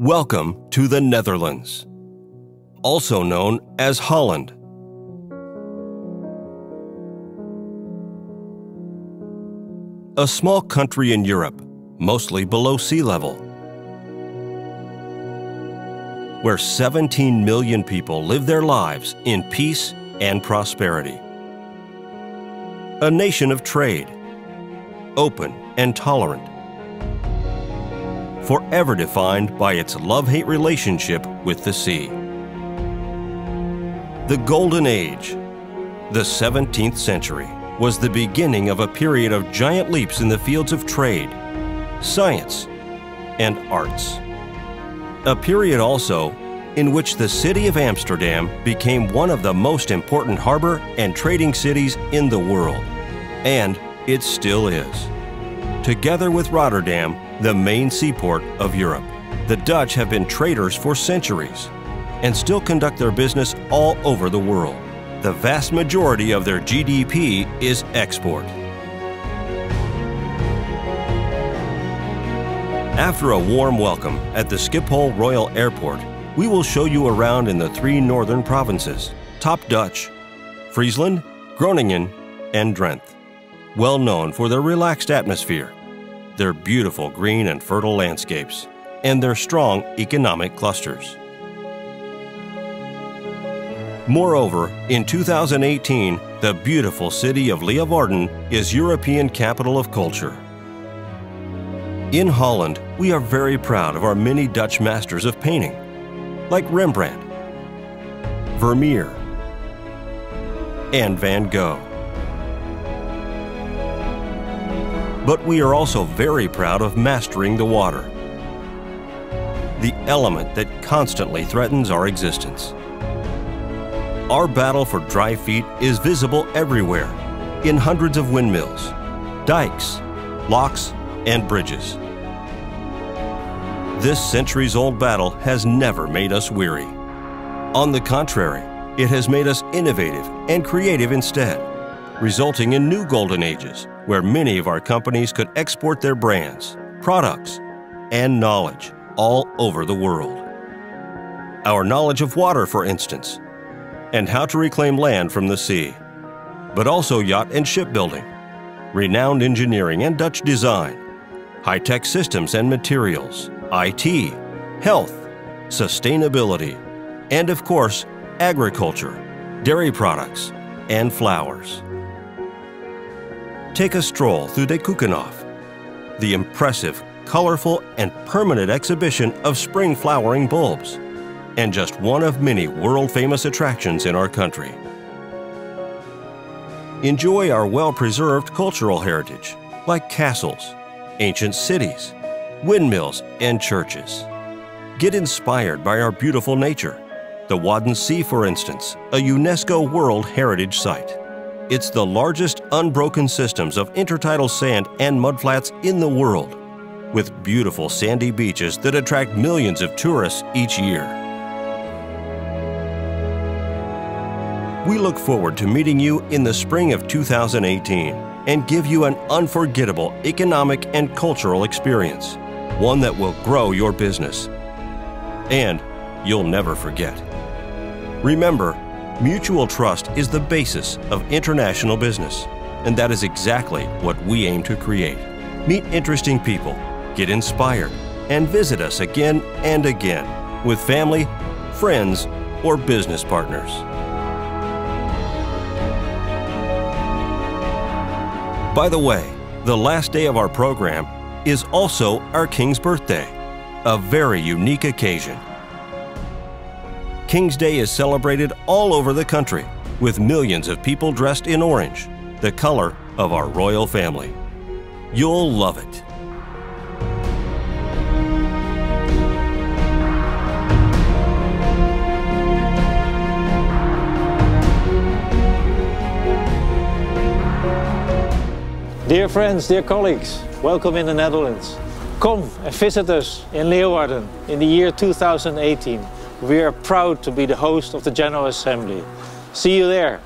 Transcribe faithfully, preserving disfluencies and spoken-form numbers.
Welcome to the Netherlands, also known as Holland. A small country in Europe, mostly below sea level, where seventeen million people live their lives in peace and prosperity. A nation of trade, open and tolerant, forever defined by its love-hate relationship with the sea. The Golden Age, the seventeenth century, was the beginning of a period of giant leaps in the fields of trade, science, and arts. A period also in which the city of Amsterdam became one of the most important harbor and trading cities in the world, and it still is. Together with Rotterdam, the main seaport of Europe. The Dutch have been traders for centuries and still conduct their business all over the world. The vast majority of their G D P is export. After a warm welcome at the Schiphol Royal Airport, we will show you around in the three northern provinces, Top Dutch, Friesland, Groningen, and Drenthe, well known for their relaxed atmosphere, their beautiful green and fertile landscapes, and their strong economic clusters. Moreover, in two thousand eighteen, the beautiful city of Leeuwarden is European Capital of Culture. In Holland, we are very proud of our many Dutch masters of painting, like Rembrandt, Vermeer, and Van Gogh. But we are also very proud of mastering the water, the element that constantly threatens our existence. Our battle for dry feet is visible everywhere, in hundreds of windmills, dikes, locks, and bridges. This centuries-old battle has never made us weary. On the contrary, it has made us innovative and creative instead, resulting in new golden ages, where many of our companies could export their brands, products, and knowledge all over the world. Our knowledge of water, for instance, and how to reclaim land from the sea, but also yacht and shipbuilding, renowned engineering and Dutch design, high-tech systems and materials, I T, health, sustainability, and of course, agriculture, dairy products, and flowers. Take a stroll through De Keukenhof, the impressive, colorful, and permanent exhibition of spring flowering bulbs, and just one of many world-famous attractions in our country. Enjoy our well-preserved cultural heritage, like castles, ancient cities, windmills, and churches. Get inspired by our beautiful nature. The Wadden Sea, for instance, a UNESCO World Heritage Site. It's the largest unbroken systems of intertidal sand and mudflats in the world, with beautiful sandy beaches that attract millions of tourists each year. We look forward to meeting you in the spring of two thousand eighteen and give you an unforgettable economic and cultural experience, one that will grow your business, and you'll never forget. Remember, mutual trust is the basis of international business, and that is exactly what we aim to create. Meet interesting people, get inspired, and visit us again and again with family, friends, or business partners. By the way, the last day of our program is also our King's birthday, a very unique occasion. King's Day is celebrated all over the country, with millions of people dressed in orange, the color of our royal family. You'll love it. Dear friends, dear colleagues, welcome in the Netherlands. Come and visit us in Leeuwarden in the year two thousand eighteen. We are proud to be the host of the General Assembly. See you there.